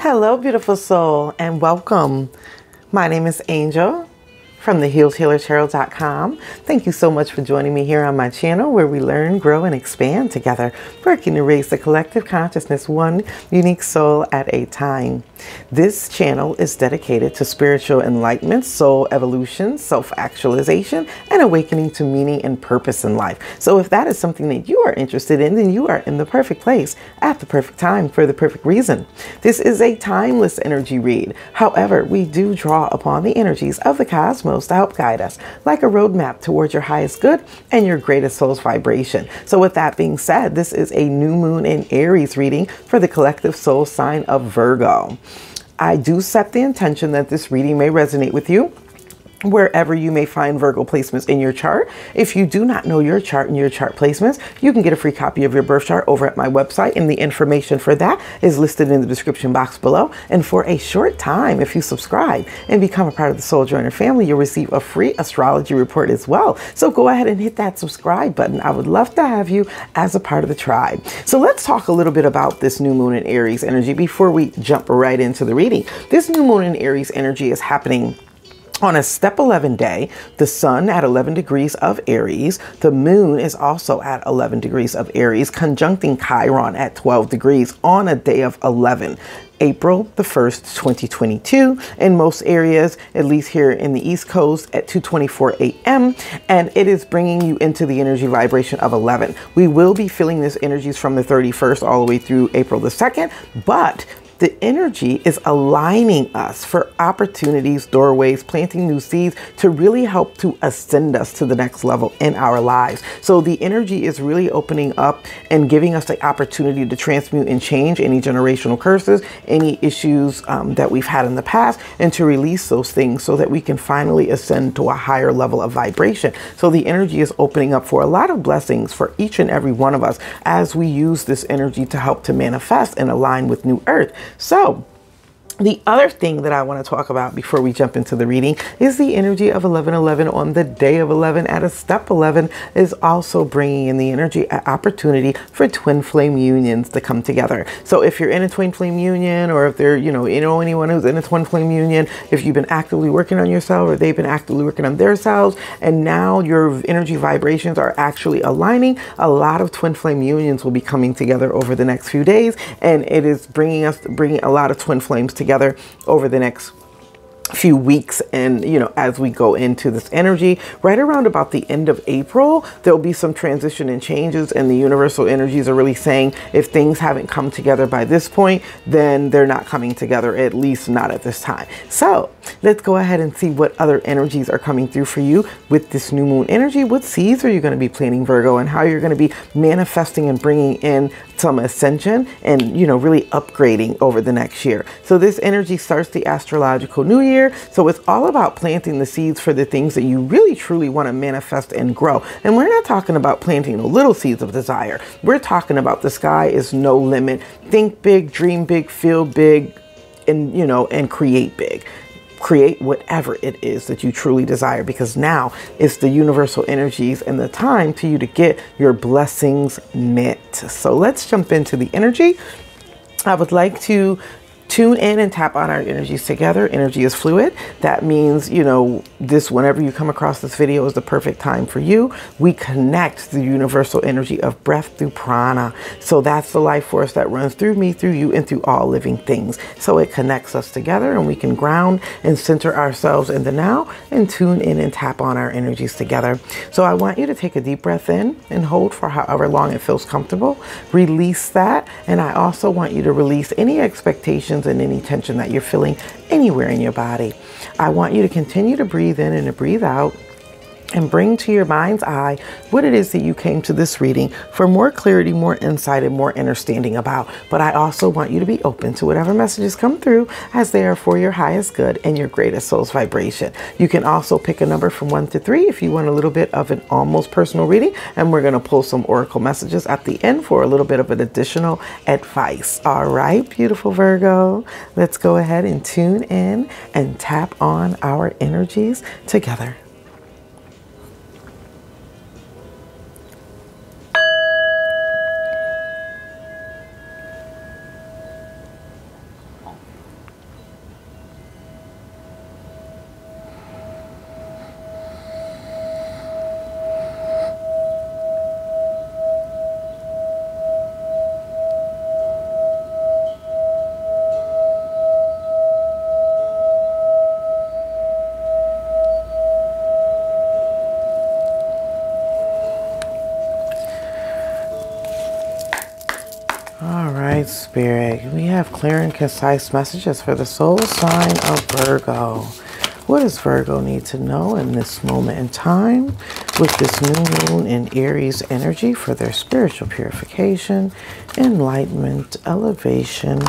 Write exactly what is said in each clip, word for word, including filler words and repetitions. Hello, beautiful soul, and welcome. My name is Angel from the healed healer tarot dot com. Thank you so much for joining me here on my channel where we learn, grow, and expand together, working to raise the collective consciousness one unique soul at a time. This channel is dedicated to spiritual enlightenment, soul evolution, self-actualization, and awakening to meaning and purpose in life. So if that is something that you are interested in, then you are in the perfect place at the perfect time for the perfect reason. This is a timeless energy read. However, we do draw upon the energies of the cosmos to help guide us, like a roadmap towards your highest good and your greatest soul's vibration. So with that being said, this is a new moon in Aries reading for the collective soul sign of Virgo. I do set the intention that this reading may resonate with you wherever you may find Virgo placements in your chart. If you do not know your chart and your chart placements, you can get a free copy of your birth chart over at my website, and the information for that is listed in the description box below. And for a short time, if you subscribe and become a part of the Soul Joiner family, you'll receive a free astrology report as well. So go ahead and hit that subscribe button. I would love to have you as a part of the tribe. So let's talk a little bit about this new moon in Aries energy before we jump right into the reading. This new moon in Aries energy is happening on a step eleven day, the sun at eleven degrees of Aries, the moon is also at eleven degrees of Aries, conjuncting Chiron at twelve degrees on a day of eleven. April the first, twenty twenty-two, in most areas, at least here in the East Coast, at two twenty-four a m And it is bringing you into the energy vibration of eleven. We will be feeling this energies from the thirty-first all the way through April the second, but the energy is aligning us for opportunities, doorways, planting new seeds to really help to ascend us to the next level in our lives. So the energy is really opening up and giving us the opportunity to transmute and change any generational curses, any issues um, that we've had in the past, and to release those things so that we can finally ascend to a higher level of vibration. So the energy is opening up for a lot of blessings for each and every one of us as we use this energy to help to manifest and align with new earth. So the other thing that I want to talk about before we jump into the reading is the energy of eleven eleven on the day of eleven at a step eleven is also bringing in the energy opportunity for twin flame unions to come together. So if you're in a twin flame union, or if they're, you know, you know, anyone who's in a twin flame union, if you've been actively working on yourself or they've been actively working on themselves, and now your energy vibrations are actually aligning, a lot of twin flame unions will be coming together over the next few days. And it is bringing us, bringing a lot of twin flames together together over the next few weeks. And you know, as we go into this energy right around about the end of April, there'll be some transition and changes, and the universal energies are really saying if things haven't come together by this point, then they're not coming together, at least not at this time. So let's go ahead and see what other energies are coming through for you with this new moon energy. What seeds are you going to be planting, Virgo, and how you're going to be manifesting and bringing in some ascension and, you know, really upgrading over the next year. So this energy starts the astrological new year. So it's all about planting the seeds for the things that you really truly want to manifest and grow. And we're not talking about planting the little seeds of desire. We're talking about the sky is no limit. Think big, dream big, feel big, and, you know, and create big. Create whatever it is that you truly desire, because now it's the universal energies and the time to you to get your blessings met. So let's jump into the energy. I would like to tune in and tap on our energies together. Energy is fluid. That means, you know, this, whenever you come across this video, is the perfect time for you. We connect the universal energy of breath through prana. So that's the life force that runs through me, through you, and through all living things. So it connects us together, and we can ground and center ourselves in the now and tune in and tap on our energies together. So I want you to take a deep breath in and hold for however long it feels comfortable. Release that. And I also want you to release any expectations and any tension that you're feeling anywhere in your body. I want you to continue to breathe in and to breathe out, and bring to your mind's eye what it is that you came to this reading for more clarity, more insight, and more understanding about. But I also want you to be open to whatever messages come through, as they are for your highest good and your greatest soul's vibration. You can also pick a number from one to three if you want a little bit of an almost personal reading, and we're going to pull some oracle messages at the end for a little bit of an additional advice. All right, beautiful Virgo, let's go ahead and tune in and tap on our energies together. Spirit, we have clear and concise messages for the soul sign of Virgo. What does Virgo need to know in this moment in time with this new moon in Aries energy for their spiritual purification, enlightenment, elevation,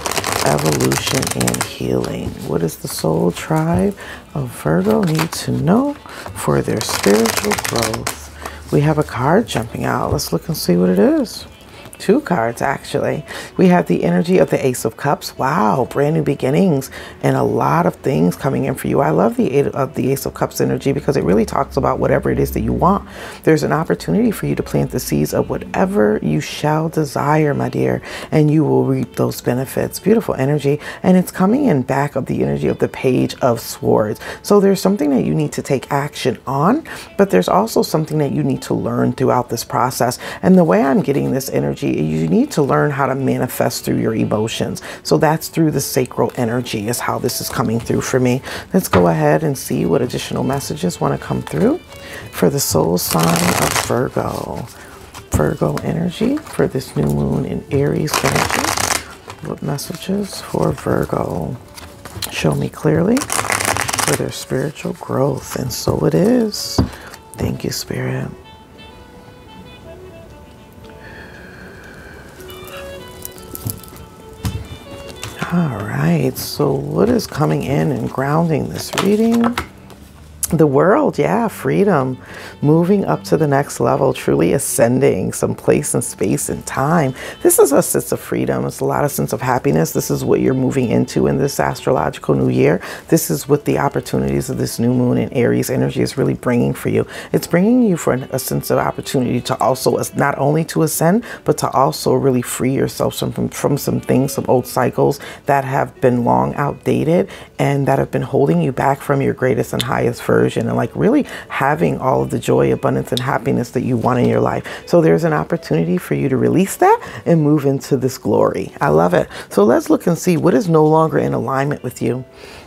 evolution, and healing? What does the soul tribe of Virgo need to know for their spiritual growth? We have a card jumping out. Let's look and see what it is. Two cards, actually. We have the energy of the Ace of Cups. Wow, brand new beginnings and a lot of things coming in for you. I love the eight of the Ace of Cups energy because it really talks about whatever it is that you want. There's an opportunity for you to plant the seeds of whatever you shall desire, my dear, and you will reap those benefits. Beautiful energy, and it's coming in back of the energy of the Page of Swords. So there's something that you need to take action on, but there's also something that you need to learn throughout this process. And the way I'm getting this energy, you need to learn how to manifest through your emotions. So that's through the sacral energy is how this is coming through for me. Let's go ahead and see what additional messages want to come through for the soul sign of Virgo. Virgo energy for this new moon in Aries energy. What messages for Virgo? Show me clearly for their spiritual growth. And so it is. Thank you, Spirit. All right, so what is coming in and grounding this reading? The World, yeah, freedom, moving up to the next level, truly ascending some place and space and time. This is a sense of freedom. It's a lot of sense of happiness. This is what you're moving into in this astrological new year. This is what the opportunities of this new moon in Aries energy is really bringing for you. It's bringing you for an, a sense of opportunity to also not only to ascend, but to also really free yourself from, from, from some things, some old cycles that have been long outdated and that have been holding you back from your greatest and highest version. And like really having all of the joy, abundance, and happiness that you want in your life. So there's an opportunity for you to release that and move into this glory. I love it. So let's look and see what is no longer in alignment with you.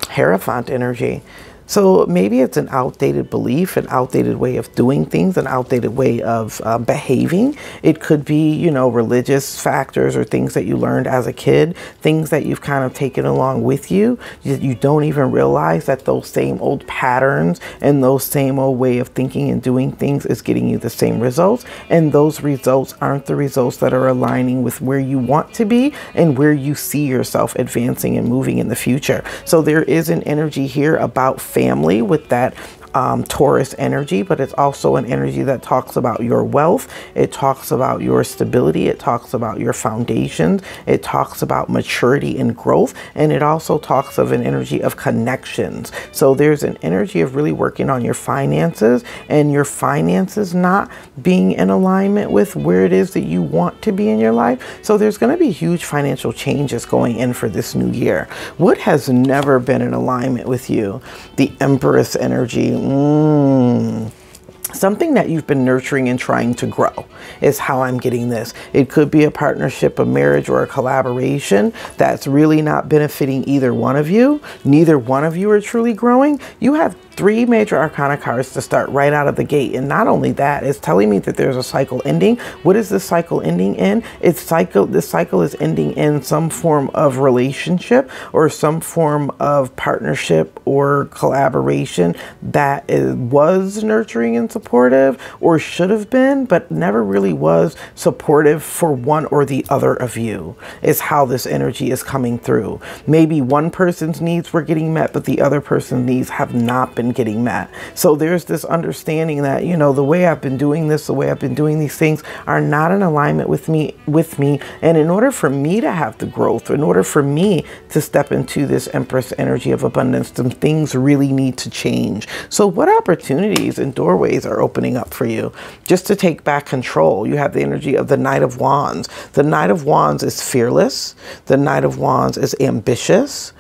Hierophant energy. So maybe it's an outdated belief, an outdated way of doing things, an outdated way of uh, behaving. It could be, you know, religious factors or things that you learned as a kid, things that you've kind of taken along with you. You, you don't even realize that those same old patterns and those same old way of thinking and doing things is getting you the same results. And those results aren't the results that are aligning with where you want to be and where you see yourself advancing and moving in the future. So there is an energy here about family with that um, Taurus energy, but it's also an energy that talks about your wealth. It talks about your stability. It talks about your foundations. It talks about maturity and growth. And it also talks of an energy of connections. So there's an energy of really working on your finances and your finances not being in alignment with where it is that you want to be in your life. So there's going to be huge financial changes going in for this new year. What has never been in alignment with you? The Empress energy. Mm. Something that you've been nurturing and trying to grow is how I'm getting this. It could be a partnership, a marriage, or a collaboration that's really not benefiting either one of you. Neither one of you are truly growing. You have three major arcana cards to start right out of the gate. And not only that, it's telling me that there's a cycle ending. What is this cycle ending in? It's cycle, this cycle is ending in some form of relationship or some form of partnership or collaboration that is, was nurturing and supportive or should have been, but never really was supportive for one or the other of you, is how this energy is coming through. Maybe one person's needs were getting met, but the other person's needs have not been getting met. So there's this understanding that, you know, the way I've been doing this, the way I've been doing these things are not in alignment with me, with me. And in order for me to have the growth, in order for me to step into this Empress energy of abundance, some things really need to change. So what opportunities and doorways are opening up for you just to take back control? You have the energy of the Knight of Wands. The Knight of Wands is fearless. The Knight of Wands is ambitious.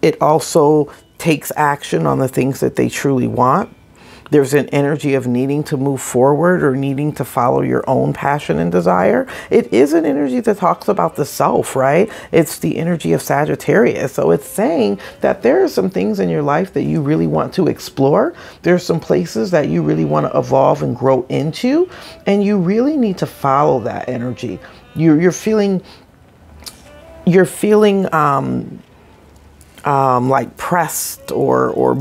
It also takes action on the things that they truly want. There's an energy of needing to move forward or needing to follow your own passion and desire. It is an energy that talks about the self, right? It's the energy of Sagittarius. So it's saying that there are some things in your life that you really want to explore. There's some places that you really want to evolve and grow into, and you really need to follow that energy. You're, you're feeling, you're feeling, um, Um, like pressed or, or,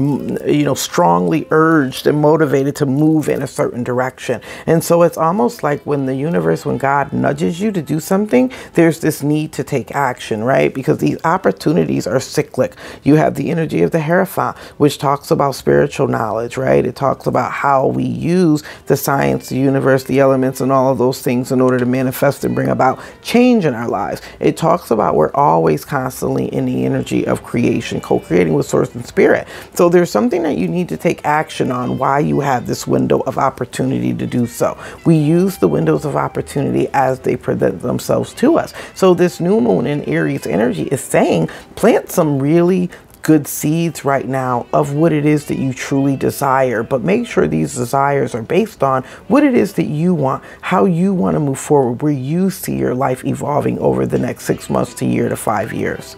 you know, strongly urged and motivated to move in a certain direction. And so it's almost like when the universe, when God nudges you to do something, there's this need to take action, right? Because these opportunities are cyclic. You have the energy of the Hierophant, which talks about spiritual knowledge, right? It talks about how we use the science, the universe, the elements, and all of those things in order to manifest and bring about change in our lives. It talks about we're always constantly in the energy of creation. Co-creating with source and spirit. So there's something that you need to take action on while you have this window of opportunity to do so. We use the windows of opportunity as they present themselves to us. So this new moon in Aries energy is saying plant some really good seeds right now of what it is that you truly desire, but make sure these desires are based on what it is that you want, how you want to move forward, where you see your life evolving over the next six months to year to five years.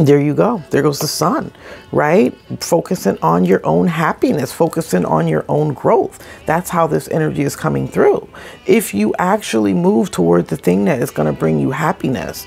There you go. There goes the sun, right? Focusing on your own happiness, focusing on your own growth. That's how this energy is coming through. If you actually move toward the thing that is going to bring you happiness,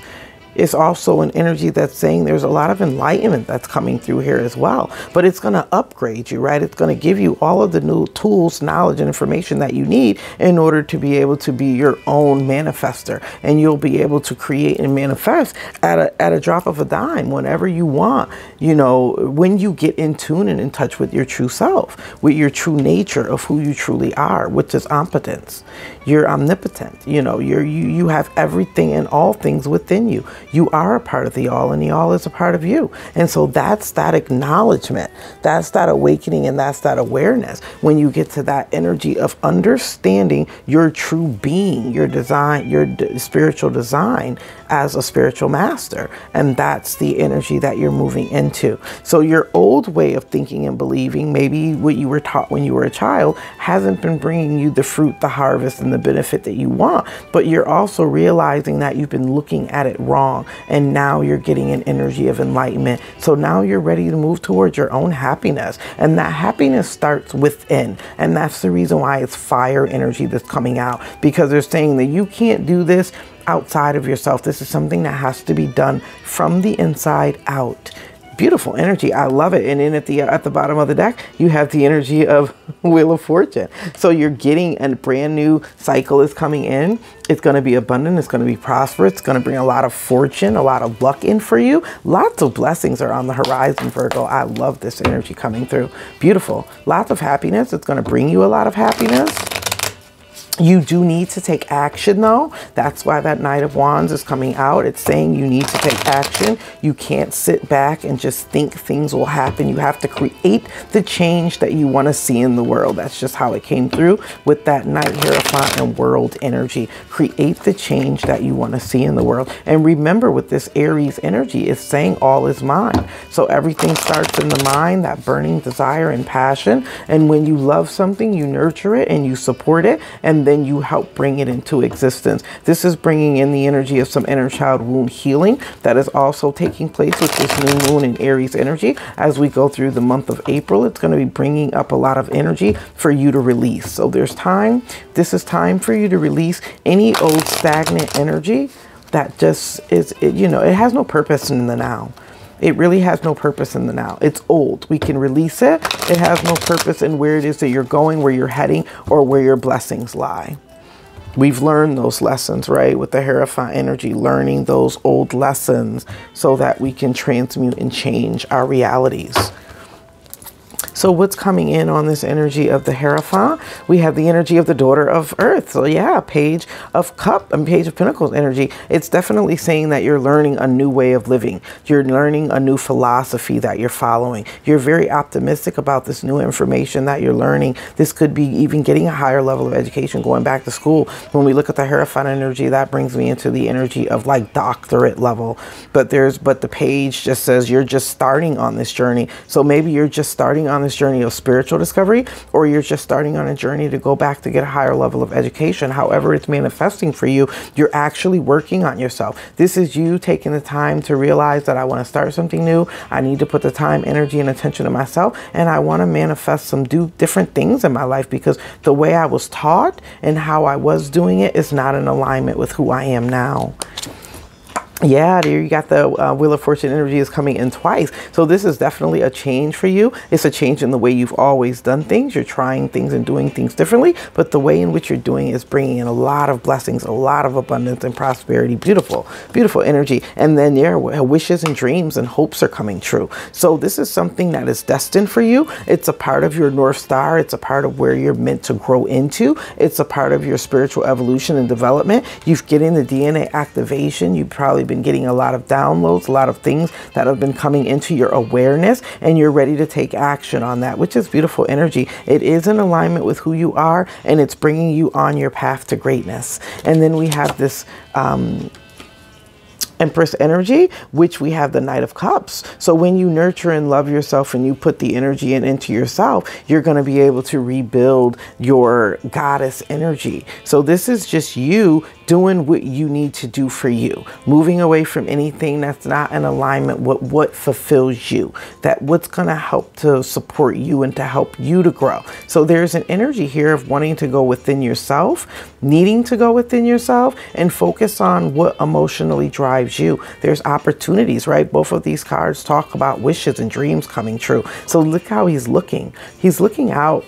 it's also an energy that's saying there's a lot of enlightenment that's coming through here as well. But it's going to upgrade you, right? It's going to give you all of the new tools, knowledge, and information that you need in order to be able to be your own manifester. And you'll be able to create and manifest at a, at a drop of a dime whenever you want, you know, when you get in tune and in touch with your true self, with your true nature of who you truly are, which is omnipotence. You're omnipotent. You know, you're, you, you have everything and all things within you. You are a part of the all, and the all is a part of you. And so that's that acknowledgement. That's that awakening, and that's that awareness. When you get to that energy of understanding your true being, your design, your d spiritual design as a spiritual master. And that's the energy that you're moving into. So your old way of thinking and believing, maybe what you were taught when you were a child, hasn't been bringing you the fruit, the harvest, and the benefit that you want. But you're also realizing that you've been looking at it wrong. And now you're getting an energy of enlightenment. So now you're ready to move towards your own happiness. And that happiness starts within. And that's the reason why it's fire energy that's coming out, because they're saying that you can't do this outside of yourself. This is something that has to be done from the inside out. Beautiful energy. I love it. And then at the, at the bottom of the deck, you have the energy of Wheel of Fortune. So you're getting a brand new cycle is coming in. It's going to be abundant. It's going to be prosperous. It's going to bring a lot of fortune, a lot of luck in for you. Lots of blessings are on the horizon, Virgo. I love this energy coming through. Beautiful. Lots of happiness. It's going to bring you a lot of happiness. You do need to take action, though. That's why that Knight of Wands is coming out. It's saying you need to take action. You can't sit back and just think things will happen. You have to create the change that you want to see in the world. That's just how it came through with that Knight, Hierophant, and World energy. Create the change that you want to see in the world. And remember, with this Aries energy, it's saying all is mind. So everything starts in the mind, that burning desire and passion. And when you love something, you nurture it and you support it. And then then you help bring it into existence. This is bringing in the energy of some inner child wound healing that is also taking place with this new moon in Aries energy. As we go through the month of April, it's going to be bringing up a lot of energy for you to release. So there's time. This is time for you to release any old stagnant energy that just is, it, you know, it has no purpose in the now. It really has no purpose in the now. It's old. We can release it. It has no purpose in where it is that you're going, where you're heading, or where your blessings lie. We've learned those lessons, right? With the Hierophant energy, learning those old lessons so that we can transmute and change our realities. So what's coming in on this energy of the Hierophant? We have the energy of the Daughter of Earth. So yeah, Page of Cup and Page of Pentacles energy. It's definitely saying that you're learning a new way of living. You're learning a new philosophy that you're following. You're very optimistic about this new information that you're learning. This could be even getting a higher level of education, going back to school. When we look at the Hierophant energy, that brings me into the energy of like doctorate level. But there's, but the Page just says you're just starting on this journey. So maybe you're just starting on this journey of spiritual discovery, or you're just starting on a journey to go back to get a higher level of education. However it's manifesting for you, you're actually working on yourself. This is you taking the time to realize that I want to start something new. I need to put the time, energy, and attention to myself, and I want to manifest some do different things in my life, because the way I was taught and how I was doing it is not in alignment with who I am now. Yeah, there you got the uh, Wheel of Fortune energy is coming in twice. So this is definitely a change for you. It's a change in the way you've always done things. You're trying things and doing things differently, but the way in which you're doing it is bringing in a lot of blessings, a lot of abundance and prosperity. Beautiful, beautiful energy. And then your wishes and dreams and hopes are coming true. So this is something that is destined for you. It's a part of your North Star. It's a part of where you're meant to grow into. It's a part of your spiritual evolution and development. You've getting the D N A activation. You've probably been been getting a lot of downloads, a lot of things that have been coming into your awareness, and you're ready to take action on that, which is beautiful energy. It is in alignment with who you are, and it's bringing you on your path to greatness. And then we have this um Empress energy, which we have the Knight of Cups. So when you nurture and love yourself and you put the energy in into yourself, you're going to be able to rebuild your goddess energy. So this is just you doing what you need to do for you, moving away from anything that's not in alignment with what fulfills you, that what's going to help to support you and to help you to grow. So there's an energy here of wanting to go within yourself, needing to go within yourself, and focus on what emotionally drives you you. There's opportunities, right? Both of these cards talk about wishes and dreams coming true. So look how he's looking. He's looking out,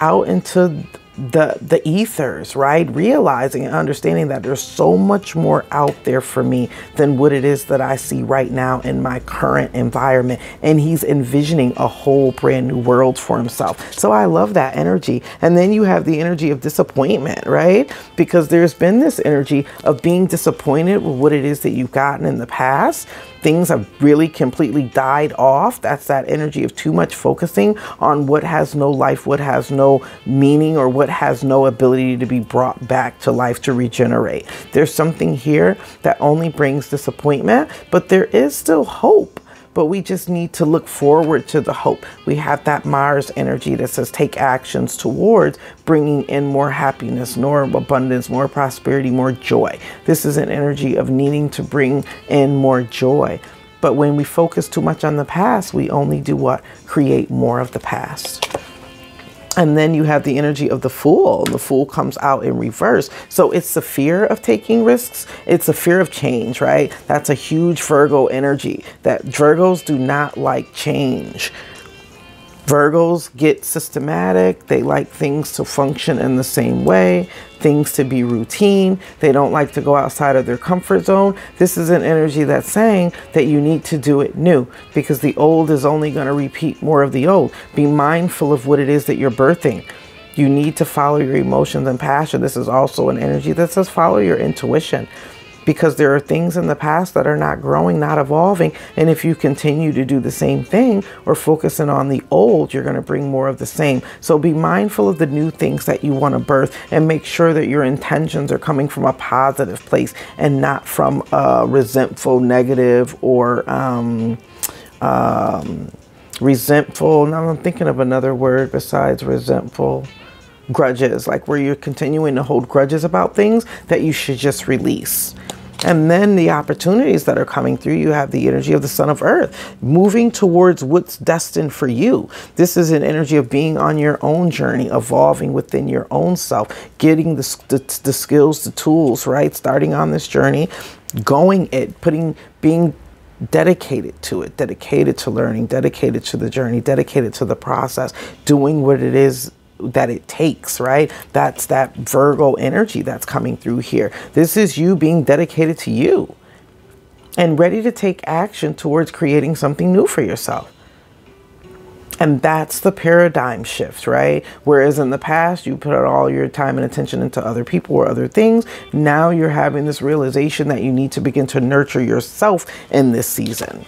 out into the the ethers, right? Realizing and understanding that there's so much more out there for me than what it is that I see right now in my current environment. And he's envisioning a whole brand new world for himself. So I love that energy. And then you have the energy of disappointment, right? Because there's been this energy of being disappointed with what it is that you've gotten in the past. Things have really completely died off. That's that energy of too much focusing on what has no life, what has no meaning, or what has no ability to be brought back to life to regenerate. There's something here that only brings disappointment, but there is still hope. But we just need to look forward to the hope. We have that Mars energy that says take actions towards bringing in more happiness, more abundance, more prosperity, more joy. This is an energy of needing to bring in more joy. But when we focus too much on the past, we only do what? Create more of the past. And then you have the energy of the Fool. The Fool comes out in reverse. So it's the fear of taking risks. It's a fear of change, right? That's a huge Virgo energy, that Virgos do not like change. Virgos get systematic. They like things to function in the same way, things to be routine. They don't like to go outside of their comfort zone. This is an energy that's saying that you need to do it new, because the old is only going to repeat more of the old. Be mindful of what it is that you're birthing. You need to follow your emotions and passion. This is also an energy that says follow your intuition, because there are things in the past that are not growing, not evolving. And if you continue to do the same thing or focusing on the old, you're gonna bring more of the same. So be mindful of the new things that you wanna birth, and make sure that your intentions are coming from a positive place and not from a resentful, negative, or um, um, resentful. Now I'm thinking of another word besides resentful. grudges, like where you're continuing to hold grudges about things that you should just release. And then the opportunities that are coming through, you have the energy of the Sun of Earth, moving towards what's destined for you. This is an energy of being on your own journey, evolving within your own self, getting the, the, the skills, the tools, right? Starting on this journey, going it, putting, being dedicated to it, dedicated to learning, dedicated to the journey, dedicated to the process, doing what it is that it takes, right? That's that Virgo energy that's coming through here. This is you being dedicated to you and ready to take action towards creating something new for yourself. And that's the paradigm shift, right? Whereas in the past, you put all your time and attention into other people or other things. Now you're having this realization that you need to begin to nurture yourself in this season.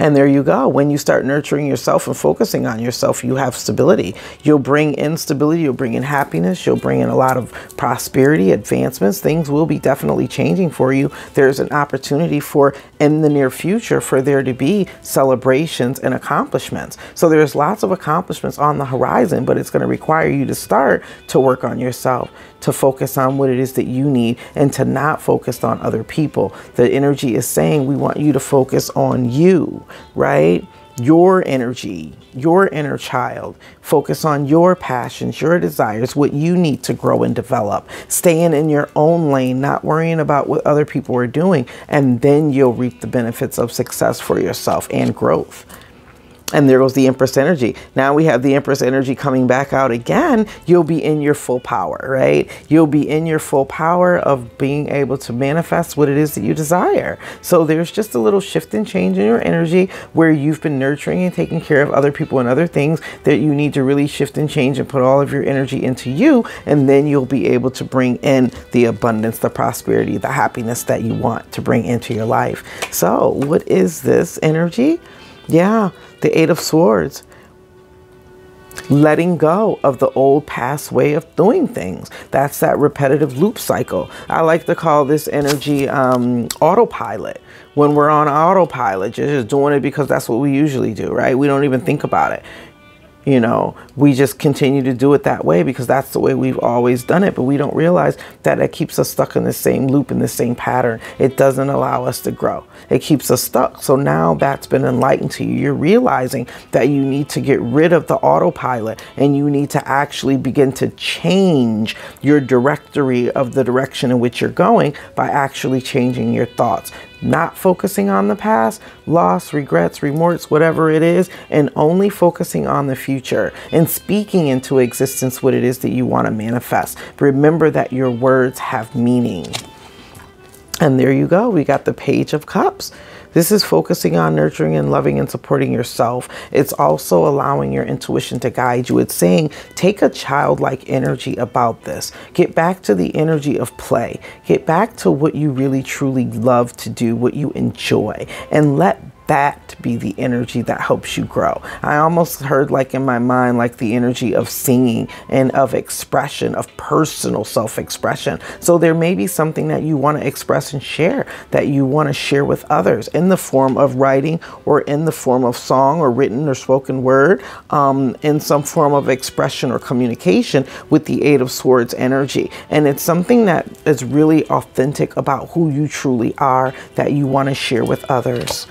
And there you go. When you start nurturing yourself and focusing on yourself, you have stability. You'll bring in stability. You'll bring in happiness. You'll bring in a lot of prosperity, advancements. Things will be definitely changing for you. There's an opportunity for, in the near future, for there to be celebrations and accomplishments. So there's lots of accomplishments on the horizon, but it's going to require you to start to work on yourself, to focus on what it is that you need, and to not focus on other people. The energy is saying we want you to focus on you, right? Your energy, your inner child. Focus on your passions, your desires, what you need to grow and develop. Staying in your own lane, not worrying about what other people are doing, and then you'll reap the benefits of success for yourself and growth. And there goes the Empress energy. Now we have the Empress energy coming back out again. You'll be in your full power, right? You'll be in your full power of being able to manifest what it is that you desire. So there's just a little shift and change in your energy where you've been nurturing and taking care of other people and other things that you need to really shift and change and put all of your energy into you. And then you'll be able to bring in the abundance, the prosperity, the happiness that you want to bring into your life. So what is this energy? Yeah, the Eight of Swords. Letting go of the old past way of doing things. That's that repetitive loop cycle. I like to call this energy um, autopilot. When we're on autopilot, you're just doing it because that's what we usually do, right? We don't even think about it. You know, we just continue to do it that way because that's the way we've always done it. But we don't realize that that keeps us stuck in the same loop, in the same pattern. It doesn't allow us to grow. It keeps us stuck. So now that's been enlightened to you. You're realizing that you need to get rid of the autopilot and you need to actually begin to change your directory of the direction in which you're going by actually changing your thoughts. Not focusing on the past, loss, regrets, remorse, whatever it is, and only focusing on the future and speaking into existence what it is that you want to manifest. Remember that your words have meaning. And there you go. We got the Page of Cups. This is focusing on nurturing and loving and supporting yourself. It's also allowing your intuition to guide you. It's saying, take a childlike energy about this. Get back to the energy of play. Get back to what you really, truly love to do, what you enjoy, and let that be the energy that helps you grow. I almost heard, like, in my mind, like the energy of singing and of expression, of personal self-expression. So there may be something that you want to express and share, that you want to share with others in the form of writing or in the form of song or written or spoken word, um, in some form of expression or communication with the Eight of Swords energy. And it's something that is really authentic about who you truly are that you want to share with others.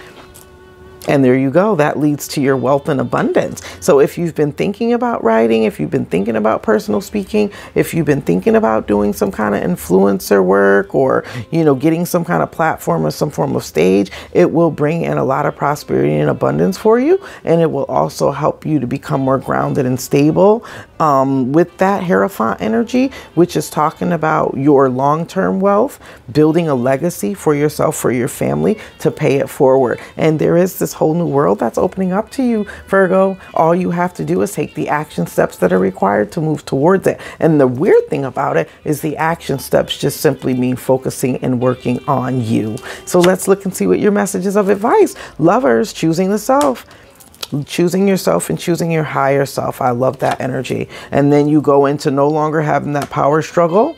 And there you go. That leads to your wealth and abundance. So if you've been thinking about writing, if you've been thinking about personal speaking, if you've been thinking about doing some kind of influencer work or, you know, getting some kind of platform or some form of stage, it will bring in a lot of prosperity and abundance for you. And it will also help you to become more grounded and stable um, with that Hierophant energy, which is talking about your long-term wealth, building a legacy for yourself, for your family, to pay it forward. And there is this whole new world that's opening up to you, Virgo. All you have to do is take the action steps that are required to move towards it. And the weird thing about it is the action steps just simply mean focusing and working on you. So let's look and see what your messages of advice. Lovers, choosing the self. Choosing yourself and choosing your higher self. I love that energy. And then you go into no longer having that power struggle.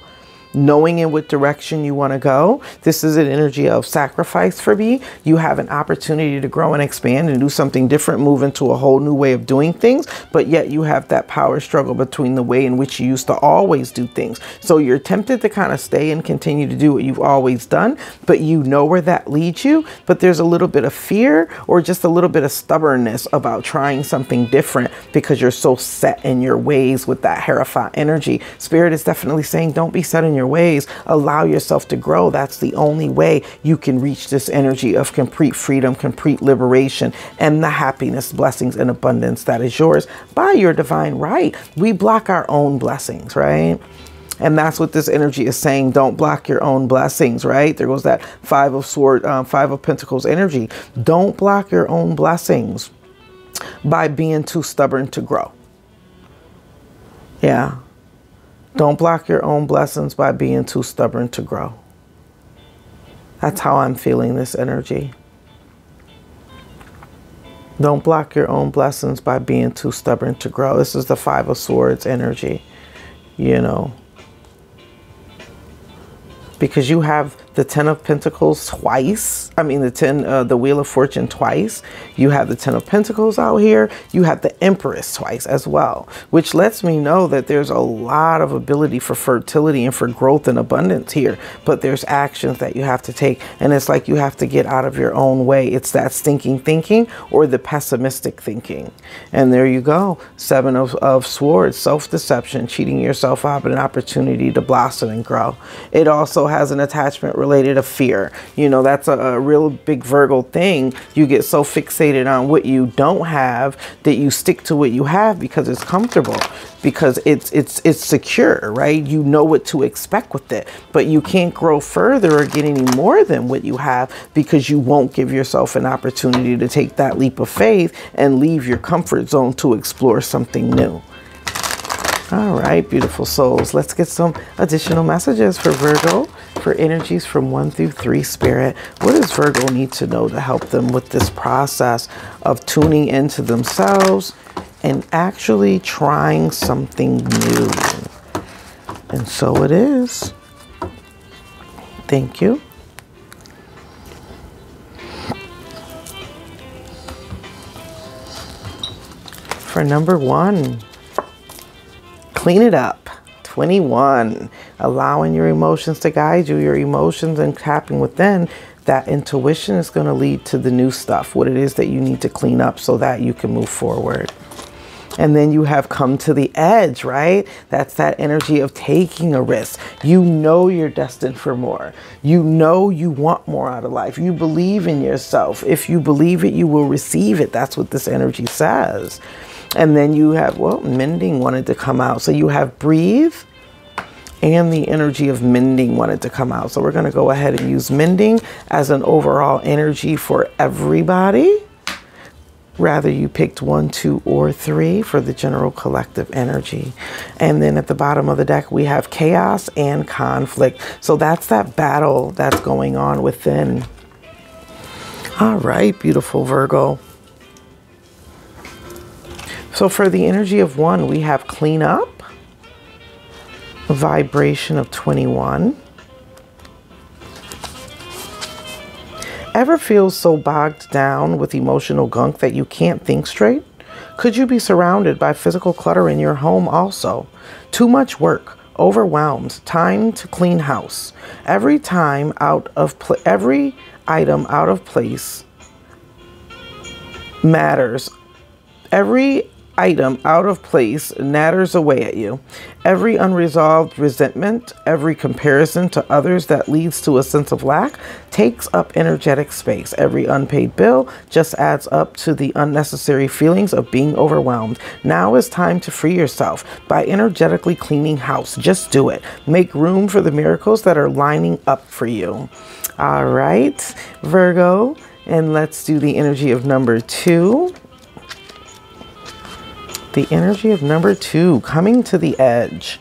knowing in what direction you want to go. This is an energy of sacrifice for me. You have an opportunity to grow and expand and do something different, move into a whole new way of doing things, but yet you have that power struggle between the way in which you used to always do things. So you're tempted to kind of stay and continue to do what you've always done, but you know where that leads you. But there's a little bit of fear or just a little bit of stubbornness about trying something different because you're so set in your ways with that Hierophant energy. Spirit is definitely saying, don't be set in your ways. Allow yourself to grow. That's the only way you can reach this energy of complete freedom, complete liberation, and the happiness, blessings, and abundance that is yours by your divine right. We block our own blessings, right? And that's what this energy is saying. Don't block your own blessings, right? There goes that five of sword, um, five of pentacles energy. Don't block your own blessings by being too stubborn to grow. Yeah. Don't block your own blessings by being too stubborn to grow. That's how I'm feeling this energy. Don't block your own blessings by being too stubborn to grow. This is the Five of Swords energy, you know, because you have the Ten of Pentacles twice. I mean, the ten, uh, the Wheel of Fortune twice. You have the Ten of Pentacles out here. You have the Empress twice as well, which lets me know that there's a lot of ability for fertility and for growth and abundance here. But there's actions that you have to take. And it's like you have to get out of your own way. It's that stinking thinking or the pessimistic thinking. And there you go. Seven of, of Swords, self-deception, cheating yourself out of an opportunity to blossom and grow. It also has an attachment related to fear. You know, that's a, a real big Virgo thing. You get so fixated on what you don't have that you stick to what you have because it's comfortable, because it's it's it's secure, right? You know what to expect with it, but you can't grow further or get any more than what you have because you won't give yourself an opportunity to take that leap of faith and leave your comfort zone to explore something new. All right, beautiful souls. Let's get some additional messages for Virgo, for energies from one through three, Spirit. What does Virgo need to know to help them with this process of tuning into themselves and actually trying something new? And so it is. Thank you. For number one, clean it up. twenty-one, allowing your emotions to guide you, your emotions and tapping within. That intuition is going to lead to the new stuff, what it is that you need to clean up so that you can move forward. And then you have come to the edge, right? That's that energy of taking a risk. You know you're destined for more. You know you want more out of life. You believe in yourself. If you believe it, you will receive it. That's what this energy says. And then you have, well, mending wanted to come out. So you have breathe and the energy of mending wanted to come out. So we're going to go ahead and use mending as an overall energy for everybody. Rather, you picked one, two, or three for the general collective energy. And then at the bottom of the deck, we have chaos and conflict. So that's that battle that's going on within. All right, beautiful Virgo. So for the energy of one, we have clean up, vibration of twenty-one. Ever feel so bogged down with emotional gunk that you can't think straight? Could you be surrounded by physical clutter in your home also? Too much work, overwhelmed, time to clean house. Every time out of pl- every item out of place matters. Every item out of place natters away at you. Every unresolved resentment, every comparison to others that leads to a sense of lack takes up energetic space. Every unpaid bill just adds up to the unnecessary feelings of being overwhelmed. Now is time to free yourself by energetically cleaning house. Just do it. Make room for the miracles that are lining up for you. All right, Virgo, and let's do the energy of number two. The energy of number two, coming to the edge.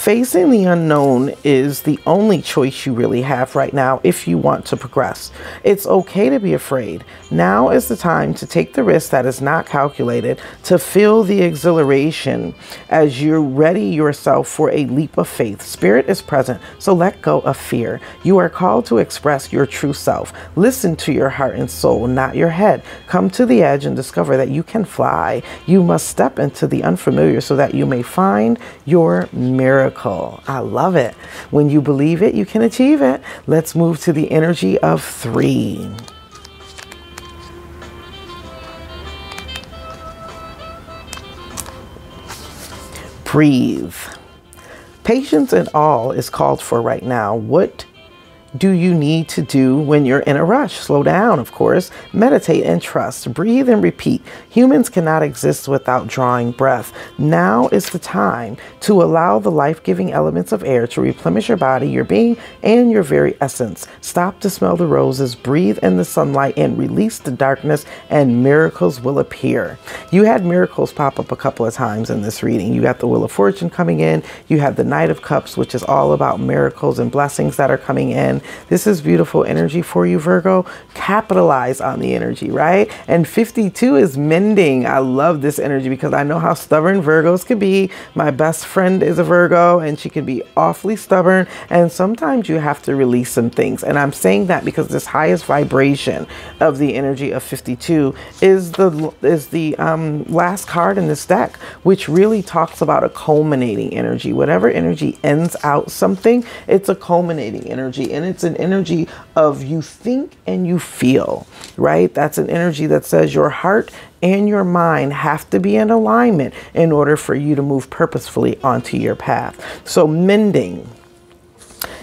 Facing the unknown is the only choice you really have right now if you want to progress. It's okay to be afraid. Now is the time to take the risk that is not calculated, to feel the exhilaration as you ready yourself for a leap of faith. Spirit is present, so let go of fear. You are called to express your true self. Listen to your heart and soul, not your head. Come to the edge and discover that you can fly. You must step into the unfamiliar so that you may find your miracle. I love it. When you believe it, you can achieve it. Let's move to the energy of three. Breathe. Patience and awe is called for right now. What do you need to do when you're in a rush? Slow down, of course. Meditate and trust. Breathe and repeat. Humans cannot exist without drawing breath. Now is the time to allow the life-giving elements of air to replenish your body, your being, and your very essence. Stop to smell the roses, breathe in the sunlight, and release the darkness, and miracles will appear. You had miracles pop up a couple of times in this reading. You got the Wheel of Fortune coming in. You have the Knight of Cups, which is all about miracles and blessings that are coming in. This is beautiful energy for you, Virgo. Capitalize on the energy, right? And fifty-two is mending. I love this energy because I know how stubborn Virgos can be. My best friend is a Virgo and she can be awfully stubborn. And sometimes you have to release some things. And I'm saying that because this highest vibration of the energy of fifty-two is the, is the um, last card in this deck, which really talks about a culminating energy. Whatever energy ends out something, it's a culminating energy. And it's an energy of you think and you feel, right? That's an energy that says your heart and your mind have to be in alignment in order for you to move purposefully onto your path. So mending.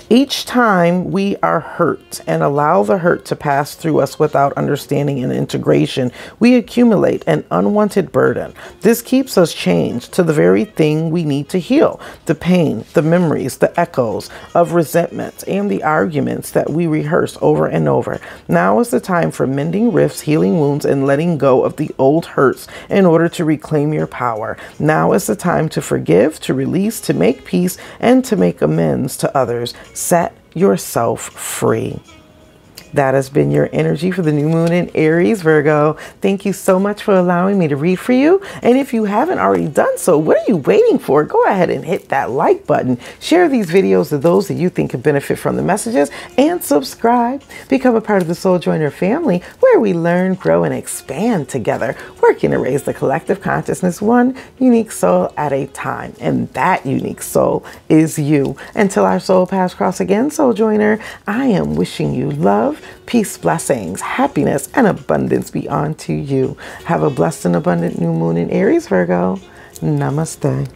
Each time we are hurt and allow the hurt to pass through us without understanding and integration, we accumulate an unwanted burden. This keeps us chained to the very thing we need to heal. The pain, the memories, the echoes of resentment, and the arguments that we rehearse over and over. Now is the time for mending rifts, healing wounds, and letting go of the old hurts in order to reclaim your power. Now is the time to forgive, to release, to make peace, and to make amends to others. Set yourself free. That has been your energy for the new moon in Aries, Virgo. Thank you so much for allowing me to read for you. And if you haven't already done so, what are you waiting for? Go ahead and hit that like button. Share these videos to those that you think could benefit from the messages and subscribe. Become a part of the Soul Joiner family where we learn, grow, and expand together, working to raise the collective consciousness one unique soul at a time. And that unique soul is you. Until our soul paths cross again, Soul Joiner, I am wishing you love, peace, blessings, happiness, and abundance be unto you. Have a blessed and abundant new moon in Aries, Virgo. Namaste.